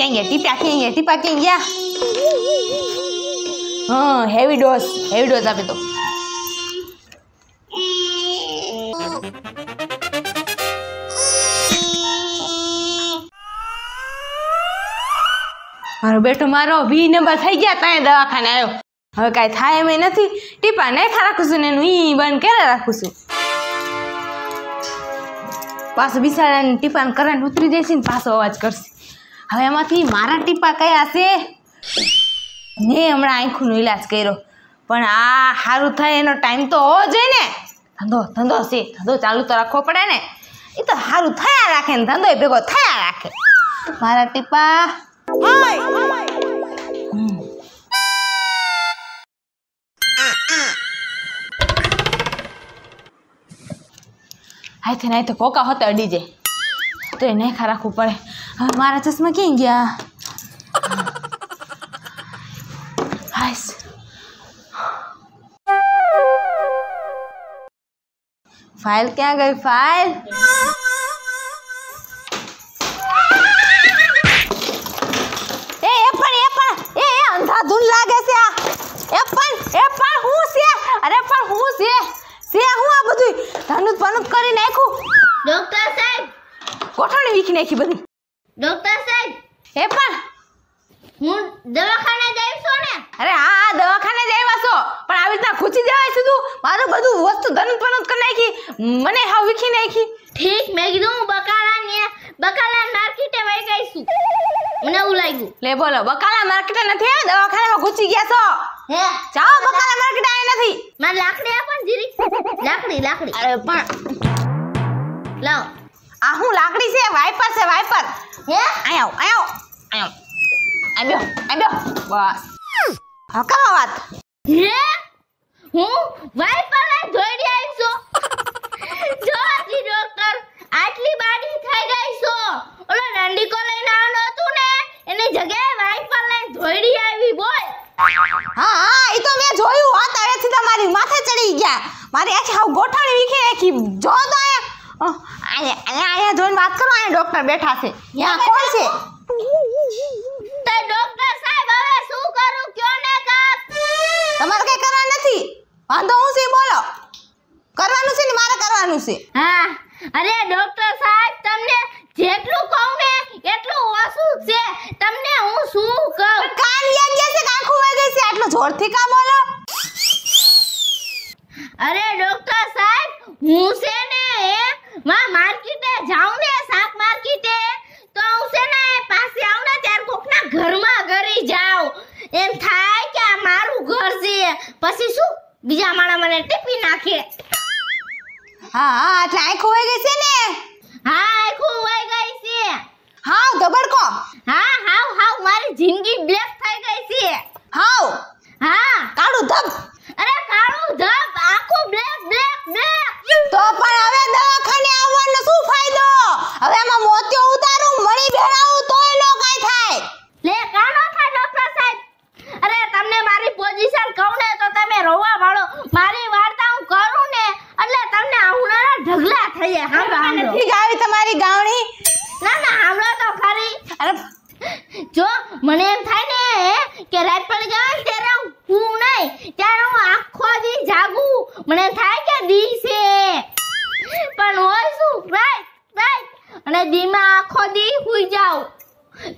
ત્યાંથી પાકીને ગયા. હા હેવી ડોઝ આપી દો. મારો બેટો મારો 2 નંબર થઈ ગયા ત્યાં દવાખાને આવ્યો. હવે કાંઈ થાય એમ નથી. ટીપા ને ખા રાખું છું ને એનું ઈ બંધ કરે રાખું છું. પાછો બિસાડાને ટીપાને કરંટ ઉતરી જશે ને પાછો અવાજ કરશે. હવે એમાંથી મારા ટીપા કયા છે? મેં હમણાં આંખનો ઈલાજ કર્યો પણ આ સારું થાય એનો ટાઈમ તો હોવો જોઈએ ને. ધંધો ચાલુ તો રાખવો પડે ને. એ તો સારું થયા રાખે ને ધંધો ભેગો થયા રાખે. મારા ટીપા આઈ થઈને તો કોકા હોતે અડી જાય તો એ નાખા રાખવું પડે. હવે મારા ચશ્મા ક્યાં ગયા? ફાઇલ ક્યાં ગઈ? ફાઇલ અંધાધૂન લાગે છે આ. એ પણ હું છે? અરે પણ હું છે? હું આ બધું ધનુત કરી નાખ્યું. ડોક્ટર સાહેબ કોઠાણી વીખી નાખી બધી. ડોક્ટર સાહેબ એ પણ હું દવાખાને જઈશ ને? અરે હા દવાખાને જઈવા છો પણ આવી રીતના ખૂચી દેવાય સીધું. મારું બધું વસ્તુ ધનુત કરી નાખી મને હાવ વીખી નાખી. ઠીક મેં કીધું હું બકાલા માર્કેટે વઈ ગઈ છું. મને એવું લાગ્યું. લે બોલો બકાલા માર્કેટે નથી આ દવાખાનામાં ખૂચી ગયા છો. હે જાઓ બકાલા માર્કેટ આય નથી. માર લાકડી આ પણ જીરી લાકડી. અરે પણ લાવ આ હું લાકડી છે. વાઇપર હે આયો આવ્યો બસ. હા કરો વાત. હે હું વાઇપર લઈ ધોઈ આવી છું. જો આટલી ડોક્ટર આટલી બાડી થઈ ગઈ છો. ઓલો રંડીકો લઈને આવનો હતું ને એની જગ્યાએ વાઇપર લઈને ધોઈ આવી બોલ. હા એ તો મેં જોયું. હા તારેથી તમારી માથે ચડી ગયા. મારી આખી હાવ ગોઠાણી વીખી નાખી. જો તો અહીંયા જોઈને વાત કરો. અહીંયા ડોક્ટર બેઠા છે. ત્યાં કોણ છે? તો ડોક્ટર સાહેબ હવે શું કરું કયો ને કાપ? તમારે કઈ કરવાનું નથી. વાંધો હું છે બોલો. કરવાનું છે ને મારે કરવાનું છે. હા અરે ડોક્ટર સાહેબ તમને જેટલું કહું ને એટલું ઓછું છે. તમને હું શું કહું? કાન લાગી ગયા છે કાંખું વાગે છે. આટલું જોરથી કા બોલો? અરે ડોક્ટર સાહેબ હું છે ને માં માર્કેટે જાઉં ને શાક માર્કેટે તો હું છે ને પાછી આવું ને ત્યારે કોકના ઘરમાં ઘરી જાઉં એમ થાય કે આ મારું ઘર છે. પછી શું બીજા માણા મને ટીપી નાખે. હા એટલે આંખ હોય ગઈ છે ને? હા આંખ હોય ગઈ છે. હાવ ધબડકો. હા હાવ મારી જિંદગી બ્લેક થઈ ગઈ છે. હાવ હા કાળું ધબ. અરે કાળું ધબ આખું બ્લેક. તો પણ હવે દવાખાને આવવાનો શું ફાયદો? હવે આમાં મોતિયો ઉતારું મણી ભેળાવું તોય નો કાઈ થાય. લે કાનો થાય ડોક્ટર સાહેબ? અરે તમને મારી પોઝિશન કહું ને તો તમે રોવા વાળો. મારી વાર્તા હું કરું ને એટલે તમને આહુના ઢગલા થઈ જાય. હાંભળો નથી ગાવી તમારી ગાવણી. ના હાંભળો તો ખરી. અરે જો મને એમ થાય ને કે રાત પડી જાય ત્યારે હું નહીં ત્યારે હું આખો દી જાગું. મને થાય કે દી છે પણ હોય શું રાઈટ અને દીમાં આખો દી સુઈ જાઉં.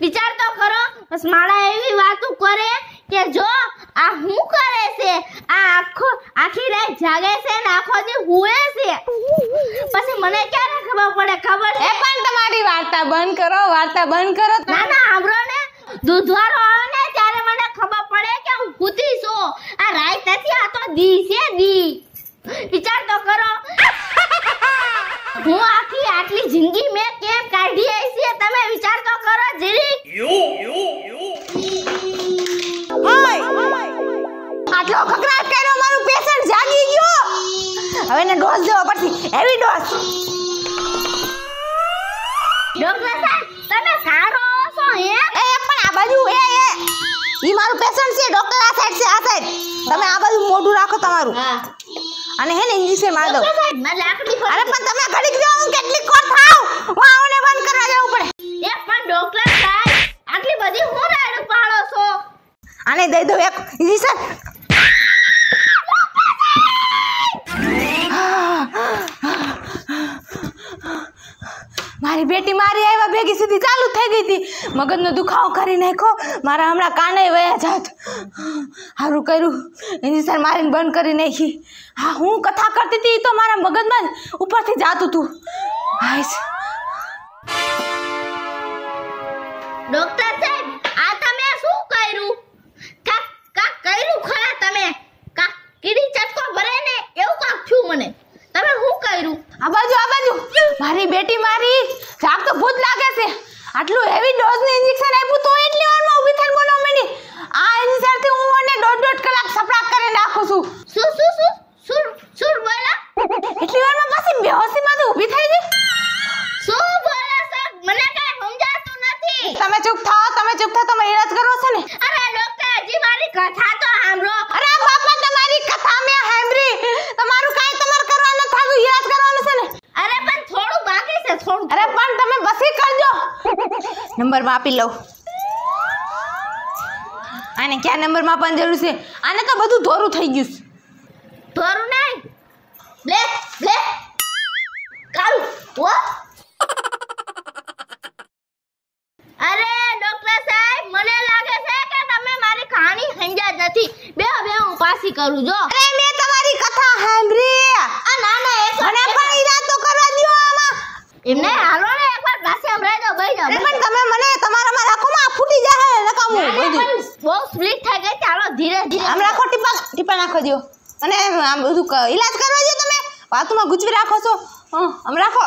વિચાર તો ખરો. બસ માળા એવી વાતો કરે કે જો આ હું કરે છે આ આખી રાત જાગે છે ને આખો દી હુએ છે. પછી મને ક્યારે ખબર પડે? ખબર એ પણ તમારી વાર્તા બંધ કરો. ના આંબરો ને દૂધવારો આવે ને ત્યારે મને ખબર પડે કે હું કૂતી છું. આ રાત નથી આ તો દી છે દી. વિચાર તો કરો હું આખી આટલી જિંદગી મે કેમ કાઢી આવી છે તમે વિચાર તો કરો જીરી. આટલો ખકરાટ કર્યો મારું પેશન્ટ જાગી ગયો. હવે એને ડોઝ દેવો પડશે હેવી ડોઝ. ડોક્ટર સાહેબ તમે સારો છો હે? એ પણ આ બાજુ એ ઈ મારું પેશન્ટ છે. ડોક્ટર આ સાઈડ છે આ સાઈડ. તમે આ બાજુ મોઢું રાખો તમારું. હા અને હે ને ઇન્જેક્શન માર દો. ડોક્ટર સાહેબ માર લાકડી પર. અરે પણ તમે ઘડીક જો હું કેટલી કોર થાઉ વાઓને બંધ કરવા જવું પડે. એ પણ ડોક્ટર સાહેબ આટલી મારી બેટી મારી આવ્યા ભેગી સીધી ચાલુ થઈ ગઈ હતી, મગજનો દુખાવો કરી નાખ્યો, મારા હમણાં કાને વયા જાત. સારું કર્યું ઇન્જેક્શન મારીને બંધ કરી નાખી. હા, હું કથા કરતી હતી તો મારા મગજમાં ઉપરથી જાતું હતું. ડોક્ટર સાહેબ, આ તમે શું કર્યું? કાક કાક કર્યું ખરા તમે? કાક કીડી ચટકો ભરે ને એવું કાક થયું મને. તમે શું કર્યું? આ બાજુ મારી બેટી મારી જામ તો ભૂત લાગે છે. આટલું હેવી ડોઝની ઇન્જેક્શન આપ્યું તો એટલી વારમાં ઊભી થઈને બોલવા માંડી. આ ઇન્જેક્શનથી હું મને 1.5 કલાક સપરાક કરીને રાખું છું. શું બોલા? એટલી વારમાં પાછી બેહોશીમાંથી ઊભી થઈ ગઈ. શું બોલા સર, મને કાંઈ સમજાતું નથી. તમે ચૂપ થાઓ, તમે ઈરાજ કરો છો ને. અરે ડોક્ટરજી, મારી કથા તો સાંભળો. અરે બાપા, તમારી કથા મે સાંભળી. તમારું કાંઈ તમાર કરવાનું થાતું, ઈરાજ કરવાનું છે ને. અરે પણ થોડું બાકી છે, થોડું. અરે પણ તમે બસી કરજો. નંબર માપી લઉં. આને ક્યાં નંબર માપવાની જરૂર છે? આને તો બધું ધોરું થઈ ગયું છે. ધોરું નહીં, બ્લેક કાળું. અરે ડોક્ટર સાહેબ, મને લાગે છે કે તમે મારી કહાની સમજ્યા જ નથી. બે હું પાછી કરું જો. અરે મે તમારી કથા સાંભળી. આ નાના એક મને પણ ઈરાદો કરવા દયો આમાં. એમને હાલો ને એકવાર પાછી સંભળાઈ દો ભાઈ. અરે પણ તમે મને તમારામાં રાખો માં ફૂટી જશે નકામું બધું. બહુ સ્પ્લિટ થઈ ગઈ. ચાલો ધીરે આમ રાખો, ટીપા નાખો દયો. અને આમ બધું ઈલાજ કરવા દયો. તમે વાતમાં ગુજવી રાખો છો. આમ રાખો.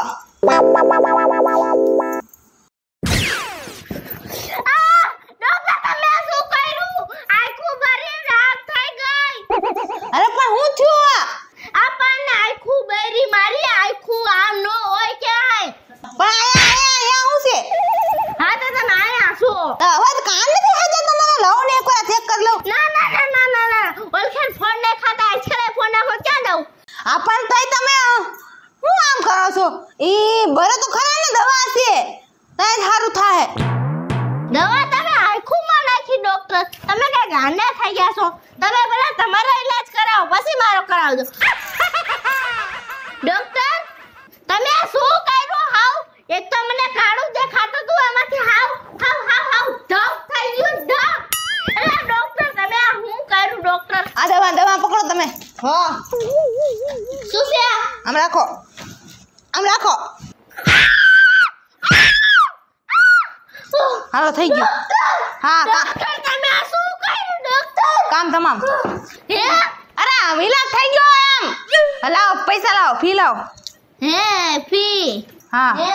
હાલો થઈ ગયો. હા ડોક્ટર, તમે આ શું કર્યું ડોક્ટર? કામ તમામ. હે અરે વિલાપ થઈ ગયો. આમ લાવો, પૈસા લાવો, ફી લાવો. હે ફી? હા હે,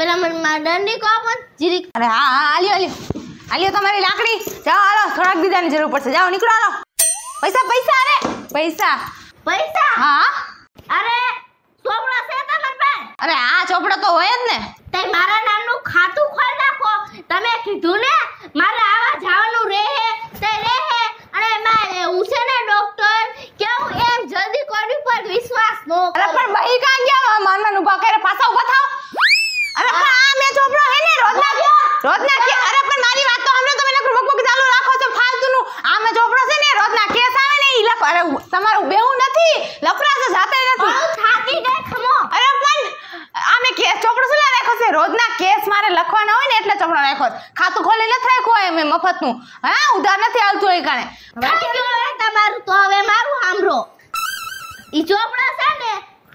પેલા મને માડંડી કો આપો જીરી. અરે હા આલ્યો તમારી લાકડી. જાઓ હાલો, થોડાક બીજાની જરૂર પડશે. જાઓ નીકળો હાલો. પૈસા. અરે પૈસા. હા અરે ચોપડો છે તમારી પાસે? અરે આ ચોપડો તો હોય જ ને. તે મારા નામનું ખાતું ખોલી નાખો. તમે કીધું ને મારે આવા જવાનું રહે અને મારે ઉછે ને ડોક્ટર કે હું એમ જલ્દી કોની પર વિશ્વાસ નો કરું. અરે પણ બહી કાં ગયા? માનન ઉભા કરે પાછા ઉભા થાવ. અરે પણ આ મે ચોપડો હે ને રોજના કે. અરે પણ મારી વાત તો સાંભળો. તમે લખો બકબક ચાલુ રાખો છો ફાલતુનું. આ મે ચોપડો છે ને રોજના કેસ આવે ને ઈ લખો. અરે તમારું બેવું નથી લખરાશે જાતે નથી. હું થાકી ગઈ ખમો. અરે પણ આ મે કેસ ચોપડો છે રાખો છે રોજના કેસ મારે લખવાના હોય ને એટલે ચોપડો રાખો. ખાતું ખોલી ન રાખો એમે મફતનું. હા ઉધાર નથી આવતું એ કારણે. હવે તમારું તો હવે મારું સાંભળો. ઈ ચોપડો છે ને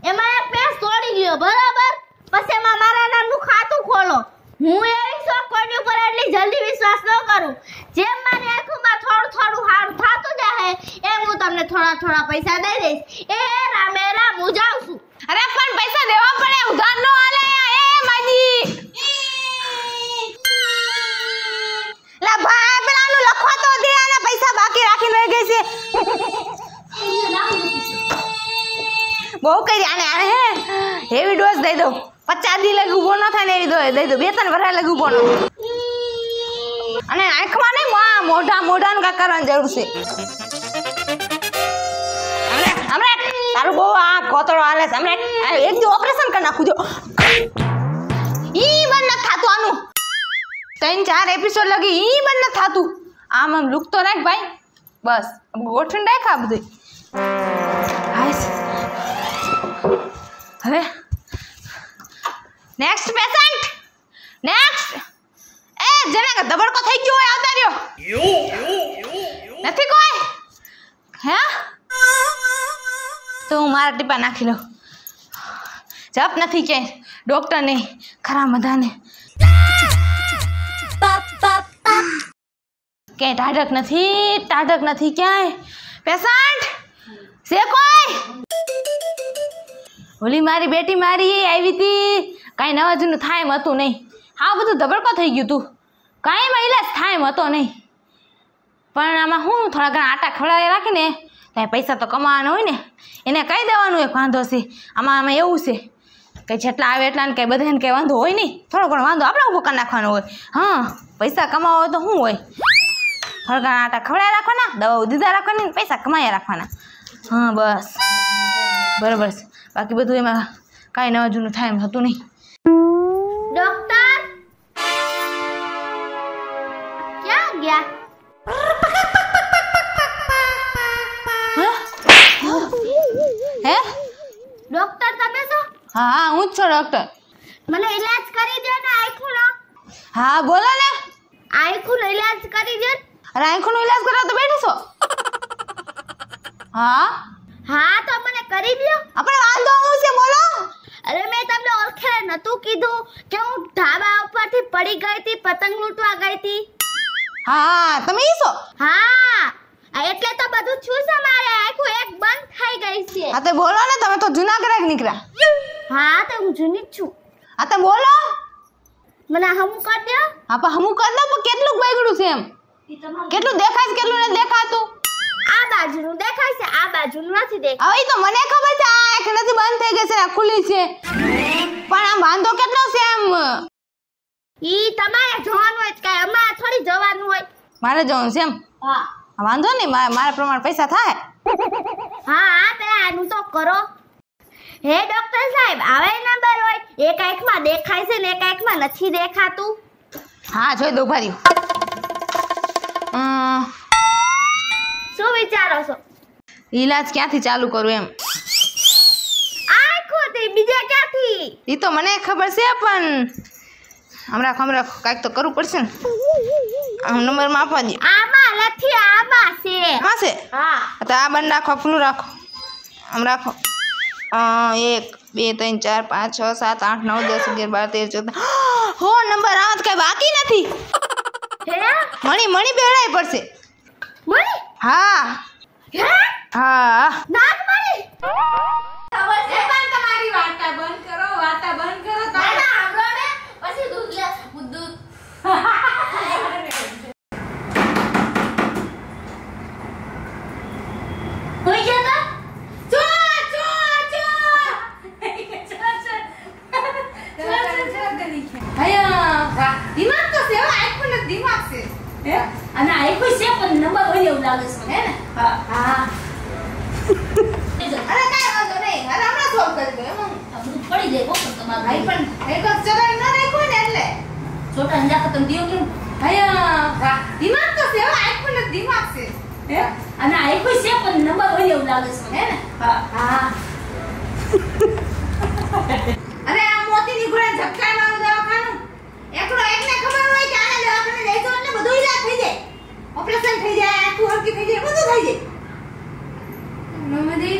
એમાં એક પેજ તોડી ગયો બરાબર. પછી એમાં મારા નામનું ખાતું ખોલો. હું એવી સો કોની ઉપર એટલી જલ્દી વિશ્વાસ ન કરું. જેમ મારી આંખમાં થોડું હારું થાતું જાય એમ હું તમને થોડા પૈસા દઈ દઈશ. એ રામે રામ, હું જાઉં છું. અરે પણ પૈસા દેવા પડે, ઉધાર ન હાલે. એ માજી લા ભાઈ, પેલાનું લખવા તો દે. આને પૈસા બાકી રાખીને રહી ગઈ છે. બહુ કરી આને. હે હેવી ડોઝ દઈ દઉં. 50 દી લગી ઉભો ન થાય ને એવી દઈ દઉં. 2-3 વરસ લગી ઉભો ન થાય. અને આંખમાં નહીં, મોઢાનું કાંઈ કરવાની જરૂર છે. હમણાં તારું બહુ આ કોતળો હાલે છે. હમણાં એક જો ઓપરેશન કરી નાખું જો. ઈ બંધ નથી થતું આનું. 3-4 એપિસોડ લગી ઈ બંધ નથી થતું. આમ લુક તો રાખ ભાઈ. બસ ગોઠવીને રાખ આ બધું. હવે Next patient. Next. Eh, Jenna, double થઈ ગયો હોય આવતા રહ્યો. નથી કોઈ. હે? તો હું મારા ટીપા નાખી લઉં. જપ નથી કે ડોક્ટર ને ખરા મધાને. કે ટાઢક નથી ક્યાંય. પેશન્ટ છે કોઈ? ઓલી મારી બેટી મારી આવી હતી કાંઈ નવા જૂનું થાય એમ હતું નહીં. હા બધું ધબડકો થઈ ગયું તું કાંઈ મહિલા થાય એમ હતો નહીં. પણ આમાં હું થોડા ઘણા આટા ખવડાવી રાખીને કાંઈ પૈસા તો કમાવાનો હોય ને એને કહી દેવાનું એક વાંધો છે. આમાં આમાં એવું છે કે જેટલા આવે એટલાને કંઈ બધાને કંઈ વાંધો હોય નહીં. થોડો ઘણો વાંધો આપણે ઊભો કરી નાખવાનો હોય. હા પૈસા કમાવો હોય તો શું હોય થોડા ઘણા આટા ખવડાવી રાખવાના દવાઓ દીધા રાખવાની પૈસા કમાયા રાખવાના. હા બસ બરાબર છે. બાકી બધું એમાં કાંઈ નવા જૂનું થાય એમ હતું નહીં. ડોક્ટર ક્યાં ગયા? હે ડોક્ટર તમે છો? હા હું જ છું ડોક્ટર. મને ઈલાજ કરી દો ને આંખનો. હા બોલો ને આંખનો ઈલાજ કરી દો. અરે આંખનો ઈલાજ કરવા તો બેઠો છો? હા હા તો મને કરી દો. આપણે વાંધો હું છે બોલો. અરે મેં તમને ઓળખેલા નહોતું કીધું કે હું ઢાબા ઉપરથી પડી ગઈ હતી પતંગ લૂંટવા ગઈ હતી. હા તમે ઈસો? હા એટલે તો બધું છું છે મારે આખું એક બંધ થઈ ગઈ છે. હા તો બોલો ને તમે તો જૂના ગ્રાહક નીકળ્યા. હા તો હું જૂની જ છું. હા તો બોલો મને હમું કર દો. હા પણ હમું કર દો પણ કેટલું બગડ્યું છે એમ કેટલું દેખાય છે કેટલું નથી દેખાતું? આ બાજુનું દેખાય છે આ બાજુનું નથી દેખાતું. હવે તો મને ખબર છે આ એક નથી બંધ થઈ ગઈ છે આ ખુલી છે. પણ આ વાંધો કેટલો છે એમ ઈ તમારે જોવાનું હોય કે અમારે થોડી જવાનું હોય. મારે જવાનું છે એમ? હા વાંધો નહીં મારા પ્રમાણે પૈસા થાય. હા હા પેલા આનું તો કરો. હે ડોક્ટર સાહેબ આવે નંબર હોય એક આંખમાં દેખાય છે ને એક આંખમાં નથી દેખાતું. હા જોઈ દો ભાઈ શું વિચારો છો? ઈલાજ ક્યાંથી ચાલુ કરું એમ? આંખોથી બીજા ક્યાંથી? ઈ તો મને ખબર છે પણ હમણાં ખમરા કાંઈક તો કરવું પડશે ને. આમ નંબરમાં આપવા દે. આમાં નથી આમાં છે. આમાં છે? હા તો આ બંધ રાખો ખુલ્લું રાખો આમ રાખો. 1 2 3 4 5 6 7 8 9 10 11 12 13 14 હો નંબર આવત કાંઈ બાકી નથી. હે મણી મણી બેડાઈ પડશે મણી. હા હે હા નાક મારી ખબર છે પણ તમારી વાર્તા બંધ કરો તો ના આવડો ને પછી દૂધ લે દૂધ. કોઈ જતો જો જો જો ગલી છે આયા દિમાગ તો સેવા આખું ન દિમાગ છે હે અને આખું છે પણ નંબર હોય એવું લાગે છે મને હે ને. હા હા અરે કાઈ વાંધો નહીં અરે હમણાં સોલ્વ કરી દો એમ હું પડી જાય કોણ તમારા ભાઈ પણ એક વખત ચલાવી ન રાખો ને એટલે છોટા અંજા ખતમ દિયો કે આયા દિમાગ તો સેવા આખું ન દિમાગ છે હે અને આખું છે પણ નંબર હોય એવું લાગે છે મને હે ને. હા હા અરે આ મોતી નીકળે ઝપકાઈ મારું દવાખાનું એકલો એકને ખબર હોય કે આને દવાખાને લઈ જાવ એટલે બધું ઈલાજ થઈ જાય ઓપરેશન થઈ જાય આખું હરકી થઈ જાય બધું થઈ જાય. મમ્મી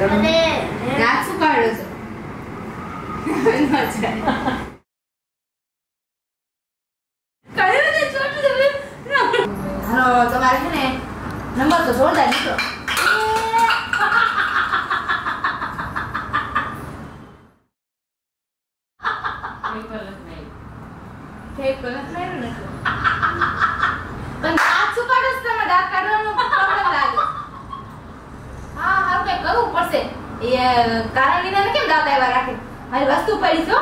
મને રાત સુકાડ્યો છે કાયો ને છોટું તમે હાલો તમારે છે ને નંબર તો જોરદાર નીકળો. કારણ વિના કેમ દાદા એવા રાખે મારી વસ્તુ પડી છો.